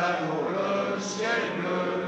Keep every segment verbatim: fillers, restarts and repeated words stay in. l'amour, le ciel bleu.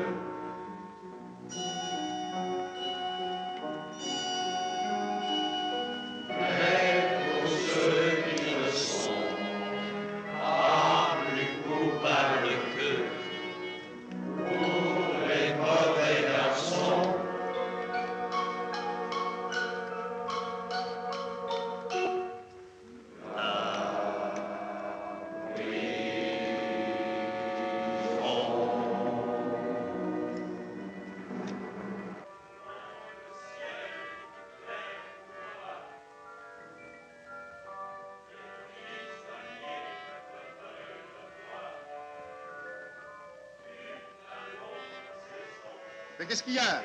Mais qu'est-ce qu'il y a?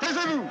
Taisez-vous!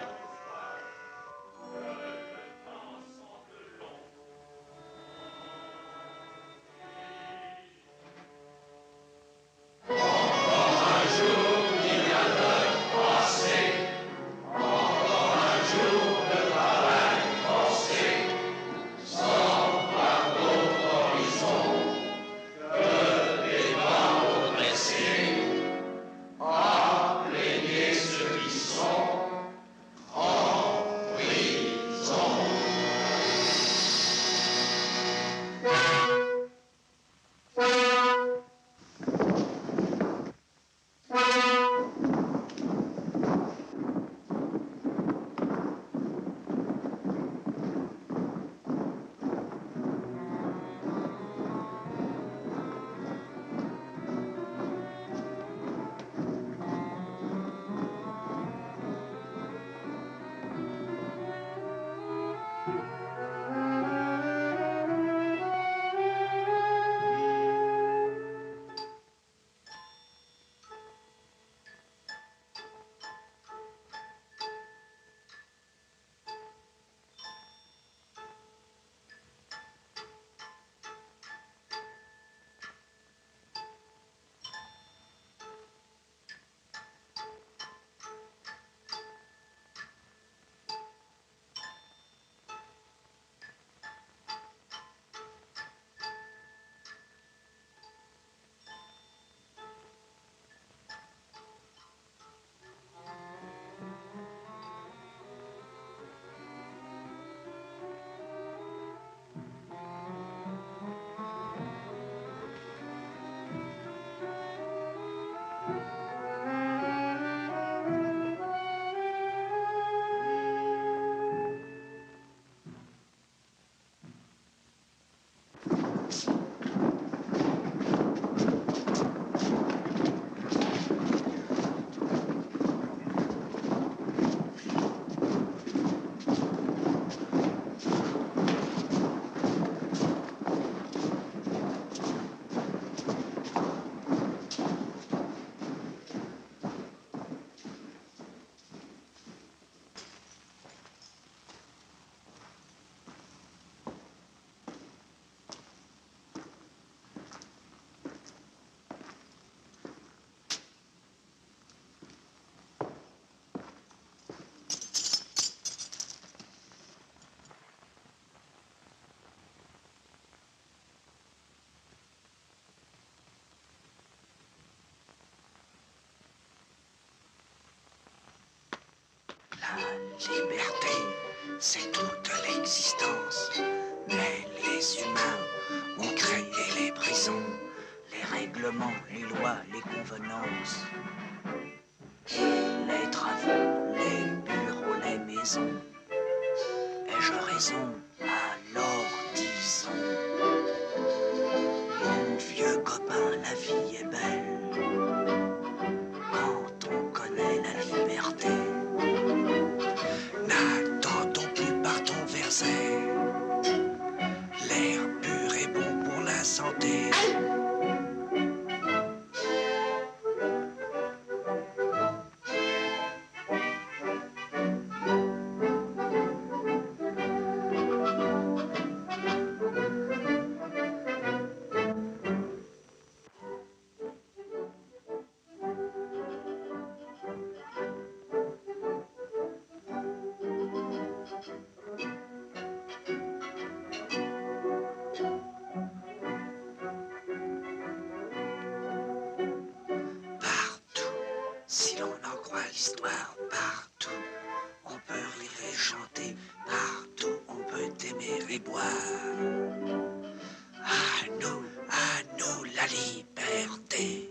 La liberté, c'est toute l'existence. Mais les humains ont créé les prisons, les règlements, les lois, les convenances. Les travaux, les bureaux, les maisons. Ai-je raison? Alors disons. Mon vieux copain, la vie est belle. Quand on connaît la liberté, l'air pur est bon pour la santé. histoire partout. On peut rire et chanter partout. On peut aimer et boire. À nous, à nous la liberté.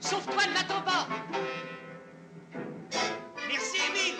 Sauve-toi, ne m'attends pas. Merci, Émile.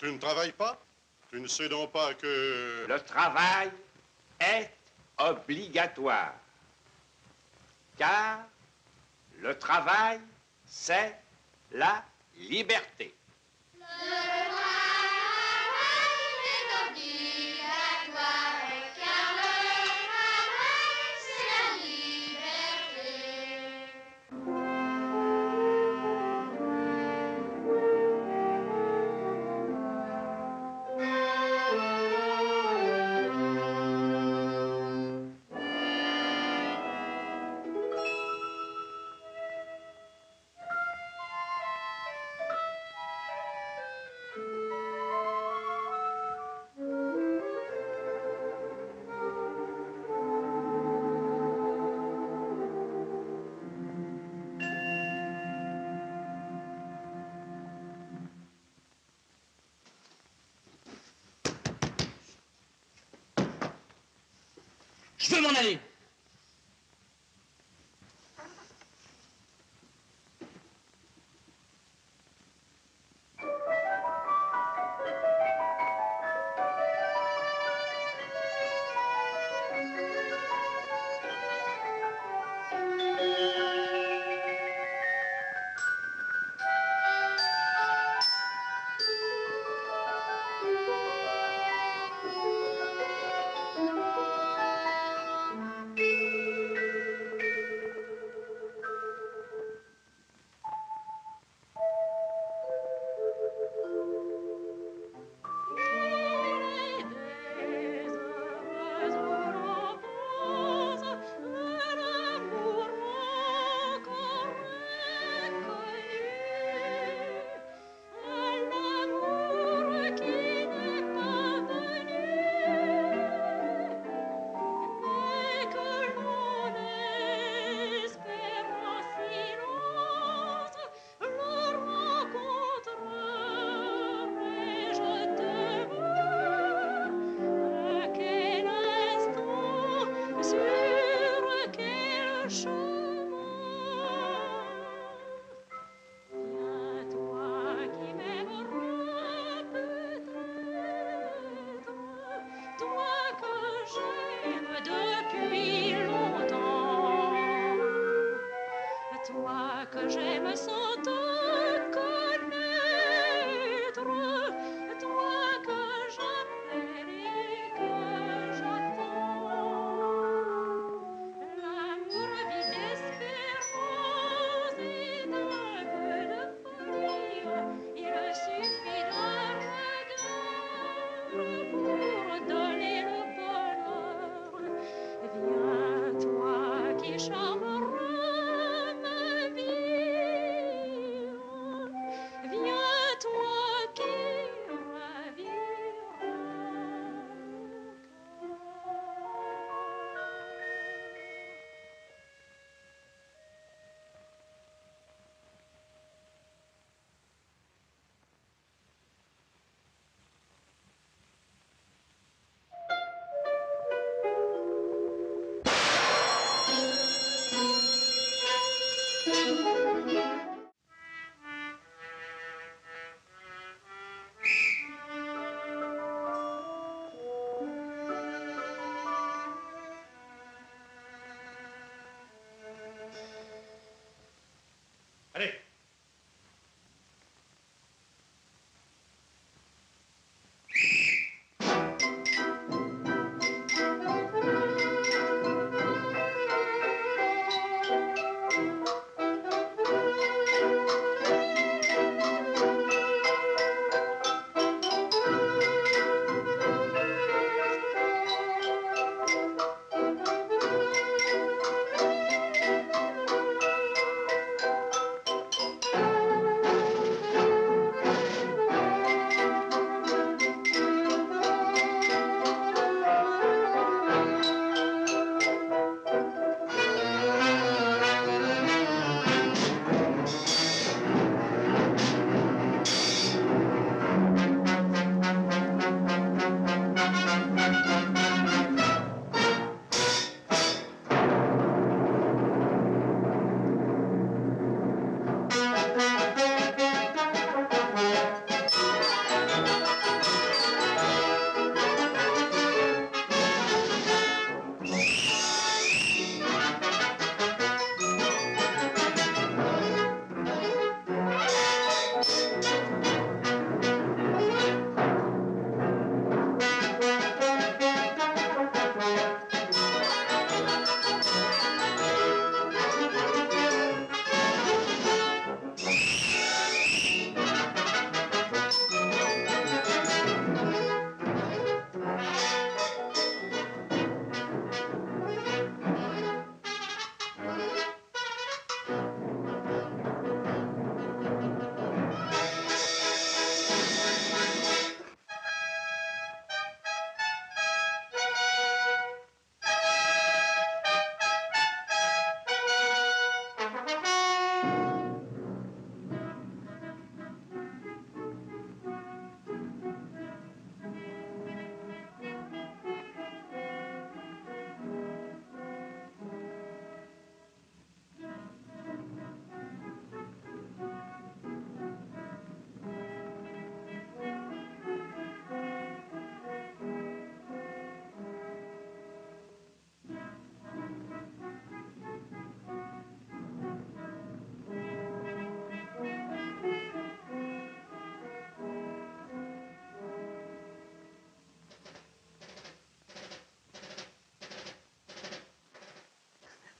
Tu ne travailles pas? Tu ne sais donc pas que... Le travail est obligatoire. Car le travail, c'est la liberté. Le travail est obligatoire. Car le travail, c'est la liberté. Je veux m'en aller.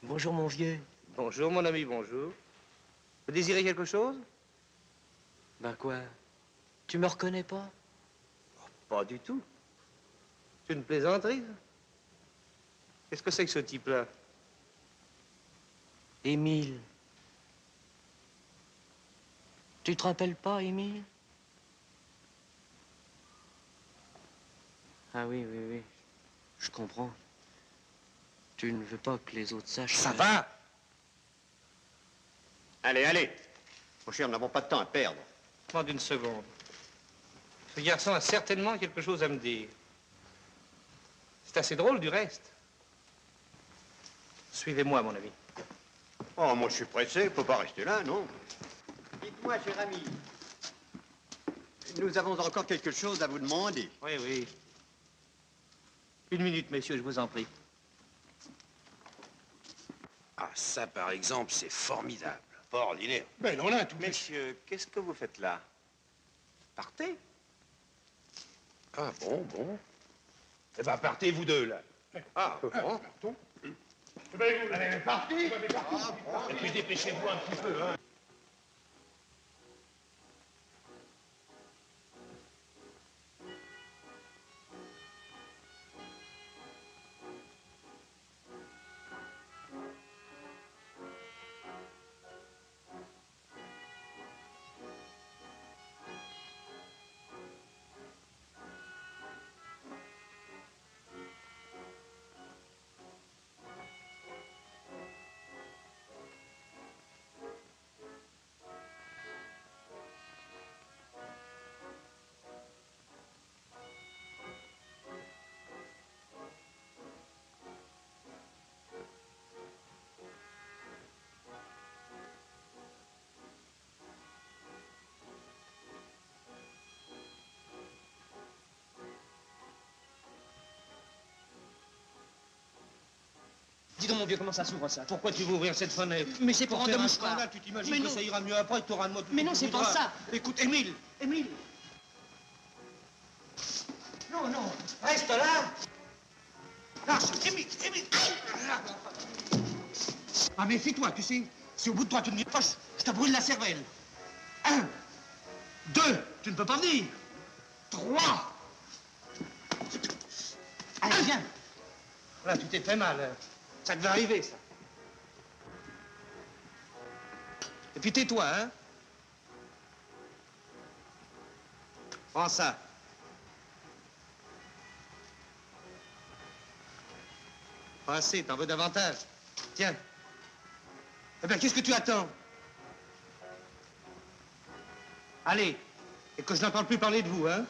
Bonjour, mon vieux. Bonjour, mon ami, bonjour. Vous désirez quelque chose? Ben quoi? Tu me reconnais pas? Oh, pas du tout. C'est une plaisanterie. Qu'est-ce que c'est que ce type-là? Émile. Tu te rappelles pas, Émile? Ah oui, oui, oui. Je comprends. Tu ne veux pas que les autres sachent... Ça que... va! Allez, allez! Mon cher, nous n'avons pas de temps à perdre. Demande une seconde. Ce garçon a certainement quelque chose à me dire. C'est assez drôle, du reste. Suivez-moi, mon ami. Oh, moi, je suis pressé. Il ne faut pas rester là, non? Dites-moi, cher ami, nous avons encore quelque chose à vous demander. Oui, oui. Une minute, messieurs, je vous en prie. Ah, ça, par exemple, c'est formidable. Pas ordinaire. Ben, on a tout. Messieurs, qu'est-ce que vous faites là? Partez. Ah, bon, bon. Eh ben, partez, vous deux, là. Ah, bon. Partons. Allez, partez. Et puis, dépêchez-vous un petit peu, hein. Dis donc, mon vieux, comment ça s'ouvre, ça? Pourquoi tu veux ouvrir cette fenêtre? Mais c'est pour faire un scandale, tu t'imagines que ça ira mieux après, tu auras de moi tout. Mais non, c'est pas ça. Écoute, Émile, Émile. Non, non, reste là. Lâche, Émile, Émile. Ah, mais méfie-toi, tu sais. Si au bout de toi, tu ne viens pas, je te brûle la cervelle. Un, deux, tu ne peux pas venir. Trois. Allez, viens. Là, tu t'es fait mal. Ça devait arriver, ça. Et puis tais-toi, hein. Prends ça. Pas assez, t'en veux davantage. Tiens. Eh bien, qu'est-ce que tu attends? Allez, et que je n'entende plus parler de vous, hein.